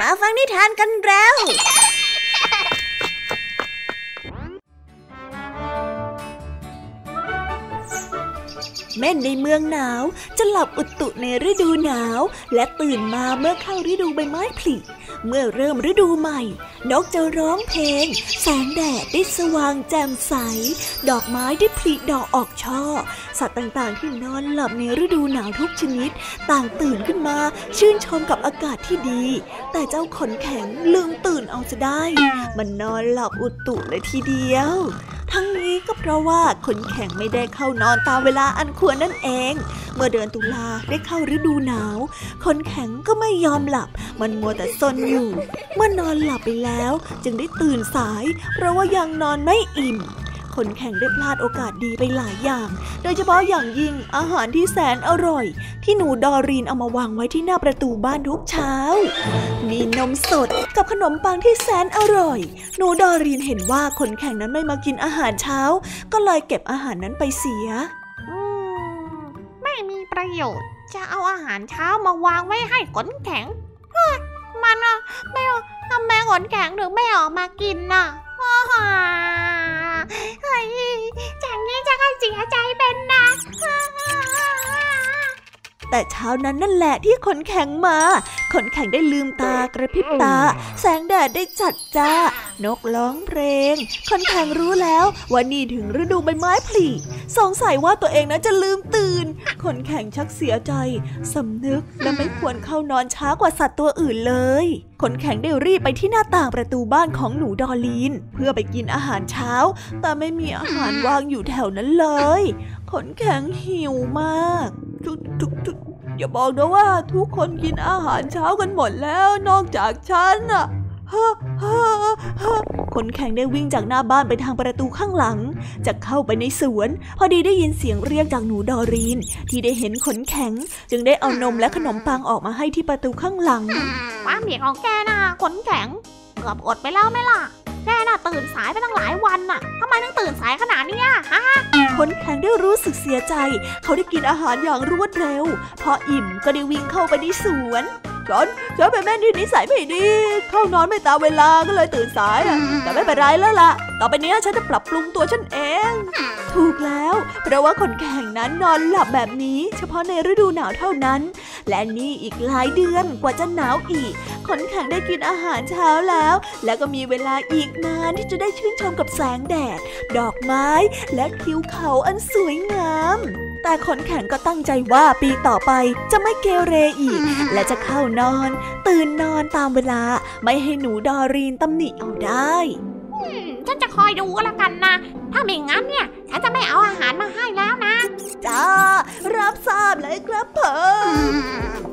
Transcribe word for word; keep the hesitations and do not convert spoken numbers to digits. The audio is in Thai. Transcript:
มาฟังนิทานกันแล้วเม่นในเมืองหนาวจะหลับอุตุในฤดูหนาวและตื่นมาเมื่อเข้าฤดูใบไม้ผลิเมื่อเริ่มฤดูใหม่นกจะร้องเพลงแสงแดดได้สว่างแจ่มใสดอกไม้ได้ผลิดอกออกช่อสัตว์ต่างๆที่นอนหลับในฤดูหนาวทุกชนิดต่างตื่นขึ้นมาชื่นชมกับอากาศที่ดีแต่เจ้าขนแข็งลืมตื่นเอาจะได้มันนอนหลับอุตุเลยทีเดียวทั้งนี้ก็เพราะว่าขนแข็งไม่ได้เข้านอนตามเวลาอันควรนั่นเองเมื่อเดือนตุลาได้เข้าฤดูหนาวขนแข็งก็ไม่ยอมหลับมันมัวแต่ซนอยู่เมื่อนอนหลับไปแล้วจึงได้ตื่นสายเพราะว่ายังนอนไม่อิ่มขนแข็งได้พลาดโอกาสดีไปหลายอย่างโดยเฉพาะอย่างยิ่งอาหารที่แสนอร่อยที่หนูดอรีนเอามาวางไว้ที่หน้าประตูบ้านทุกเช้ามีนมสดกับขนมปังที่แสนอร่อยหนูดอรีนเห็นว่าขนแข็งนั้นไม่มากินอาหารเช้าก็เลยเก็บอาหารนั้นไปเสียอืมไม่มีประโยชน์จะเอาอาหารเช้ามาวางไว้ให้ขนแข็งมันอ่ะไม่ทำไมขนแข็งถึงไม่ออกมากินน่ะเฮ้ยจากนี้จะก็เสียใจเป็นนะแต่เช้านั้นนั่นแหละที่ขนแข็งมาขนแข็งได้ลืมตากระพริบตาแสงแดดได้จัดจ้านกร้องเพลงขนแข็งรู้แล้วว่านี่ถึงฤดูใบไม้ผลิสงสัยว่าตัวเองนะจะลืมตื่นขนแข็งชักเสียใจสำนึกและไม่ควรเข้านอนช้ากว่าสัตว์ตัวอื่นเลยขนแข็งได้รีบไปที่หน้าต่างประตูบ้านของหนูดอลีนเพื่อไปกินอาหารเช้าแต่ไม่มีอาหารวางอยู่แถวนั้นเลยขนแข็งหิวมากทุกๆอย่าบอกนะว่าทุกคนกินอาหารเช้ากันหมดแล้วนอกจากฉันน่ะฮ่าฮ่าฮ่าขนแข็งได้วิ่งจากหน้าบ้านไปทางประตูข้างหลังจะเข้าไปในสวนพอดีได้ยินเสียงเรียกจากหนูดอรีนที่ได้เห็นขนแข็งจึงได้เอานมและขนมปังออกมาให้ที่ประตูข้างหลังความผิดของแกน่ะขนแข็งเกือบอดไปแล้วไหมล่ะแกน่ะตื่นสายไปตั้งหลายวันน่ะทำไมต้องตื่นสายขนาดนี้อ่ะฮะขนแข็งได้รู้สึกเสียใจเขาได้กินอาหารอย่างรวดเร็วพออิ่มก็ได้วิ่งเข้าไปในสวนฉันฉันเป็นแม่ที่นิสัยไม่ดีเข้านอนไม่ตามเวลาก็เลยตื่นสายแต่ไม่เป็นไรแล้วล่ะต่อไปนี้ฉันจะปรับปรุงตัวฉันเองถูกแล้วเพราะว่าขนแข็งนั้นนอนหลับแบบนี้เฉพาะในฤดูหนาวเท่านั้นและนี่อีกหลายเดือนกว่าจะหนาวอีกขนแข็งได้กินอาหารเช้าแล้วและก็มีเวลาอีกนานที่จะได้ชื่นชมกับแสงแดดดอกไม้และทิวเขาอันสวยงามแต่ขนแข็งก็ตั้งใจว่าปีต่อไปจะไม่เกเรอีกและจะเข้านอนตื่นนอนตามเวลาไม่ให้หนูดอรีนตำหนิเอาได้ฉันจะคอยดูก็แล้วกันนะถ้าไม่งั้นเนี่ยฉันจะไม่เอาอาหารมาให้แล้วนะจ้ารับทราบเลยครับผม